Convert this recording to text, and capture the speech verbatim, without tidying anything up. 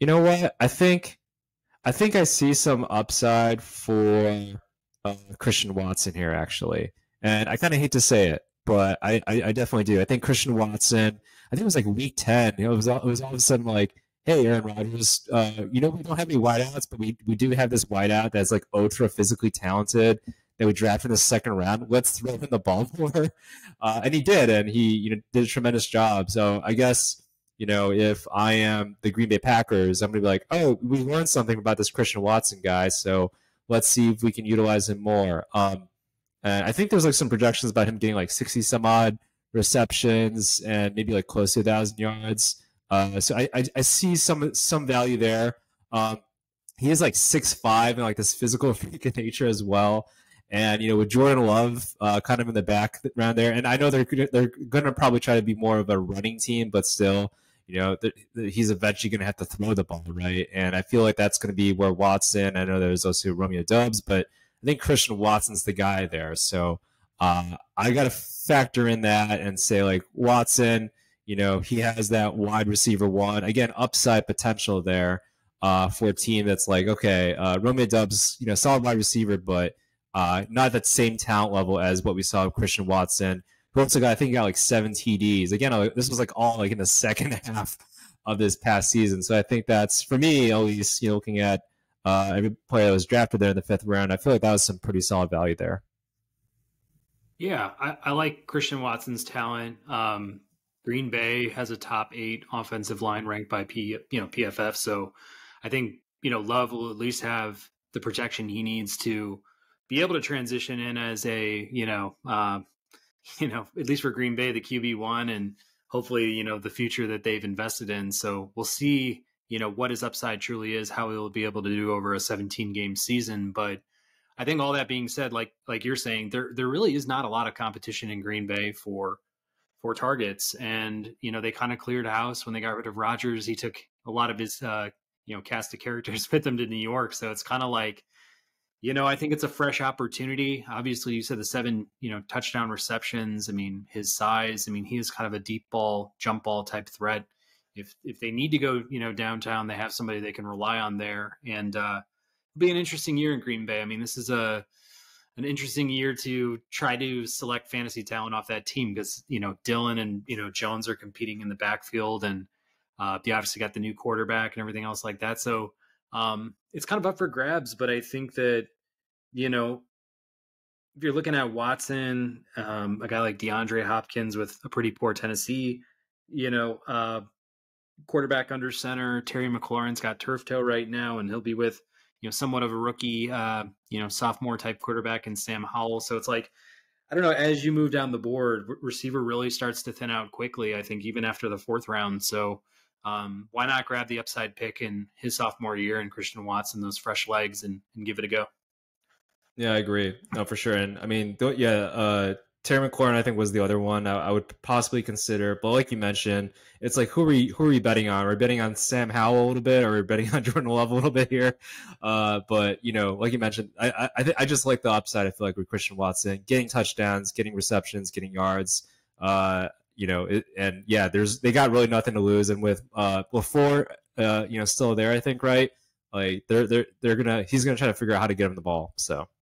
You know what? I think I think I see some upside for uh, Christian Watson here, actually. And I kind of hate to say it, but I, I, I definitely do. I think Christian Watson, I think it was like week ten. You know, it was all, it was all of a sudden like, hey, Aaron Rodgers, uh, you know, we don't have any wideouts, but we, we do have this wideout that's like ultra physically talented that we drafted in the second round. Let's throw him the ball more. Uh, and he did, and he you know did a tremendous job. So I guess, you know, if I am the Green Bay Packers, I'm going to be like, oh, we learned something about this Christian Watson guy, so let's see if we can utilize him more. Um, and I think there's like some projections about him getting like sixty some odd receptions and maybe like close to a thousand yards. Uh, so I, I I see some some value there. Um, he is like six five and like this physical freak of nature as well. And you know, with Jordan Love uh, kind of in the background there, and I know they're they're going to probably try to be more of a running team, but still, you know, th th he's eventually going to have to throw the ball, right? And I feel like that's going to be where Watson. I know there's also Romeo Dubs, but I think Christian Watson's the guy there. So uh, I got to factor in that and say like Watson. You know, he has that wide receiver one. Again, upside potential there uh, for a team that's like, okay, uh, Romeo Dubs, you know, solid wide receiver, but uh, not that same talent level as what we saw with Christian Watson, who also got, I think he got like seven T Ds. Again, this was like all like in the second half of this past season. So I think that's, for me, at least, you know, looking at uh, every player that was drafted there in the fifth round, I feel like that was some pretty solid value there. Yeah, I, I like Christian Watson's talent. Um Green Bay has a top eight offensive line ranked by P, you know, P F F. So I think, you know, Love will at least have the protection he needs to be able to transition in as a, you know, uh, you know, at least for Green Bay, the Q B one, and hopefully, you know, the future that they've invested in. So we'll see, you know, what his upside truly is, how he'll be able to do over a seventeen game season. But I think all that being said, like, like you're saying, there, there really is not a lot of competition in Green Bay for, for targets. And, you know, they kind of cleared a house when they got rid of Rodgers. He took a lot of his, uh, you know, cast of characters with them to New York. So it's kind of like, you know, I think it's a fresh opportunity. Obviously, you said the seven, you know, touchdown receptions. I mean, his size, I mean, he is kind of a deep ball, jump ball type threat. If, if they need to go, you know, downtown, they have somebody they can rely on there. And uh, it'll be an interesting year in Green Bay. I mean, this is a, an interesting year to try to select fantasy talent off that team, because, you know, Dylan and, you know, Jones are competing in the backfield, and uh, they obviously got the new quarterback and everything else like that. So um, it's kind of up for grabs, but I think that, you know, if you're looking at Watson, um, a guy like DeAndre Hopkins with a pretty poor Tennessee, you know, uh, quarterback under center, Terry McLaurin's got turf toe right now, and he'll be with, you know, somewhat of a rookie, uh, you know, sophomore type quarterback and Sam Howell. So it's like, I don't know, as you move down the board, receiver really starts to thin out quickly, I think, even after the fourth round. So um, why not grab the upside pick in his sophomore year and Christian Watson, those fresh legs, and, and give it a go. Yeah, I agree. No, for sure. And I mean, th yeah, uh, Terry McLaurin, I think, was the other one I, I would possibly consider. But like you mentioned, it's like, who are we, who are we betting on? We're betting on Sam Howell a little bit, or we're betting on Jordan Love a little bit here. Uh, but, you know, like you mentioned, I I, th I just like the upside, I feel like, with Christian Watson, getting touchdowns, getting receptions, getting yards. Uh, you know, it, and, yeah, there's they got really nothing to lose. And with uh, LaFleur, uh, you know, still there, I think, right? Like, they're, they're, they're going to – he's going to try to figure out how to get him the ball, so –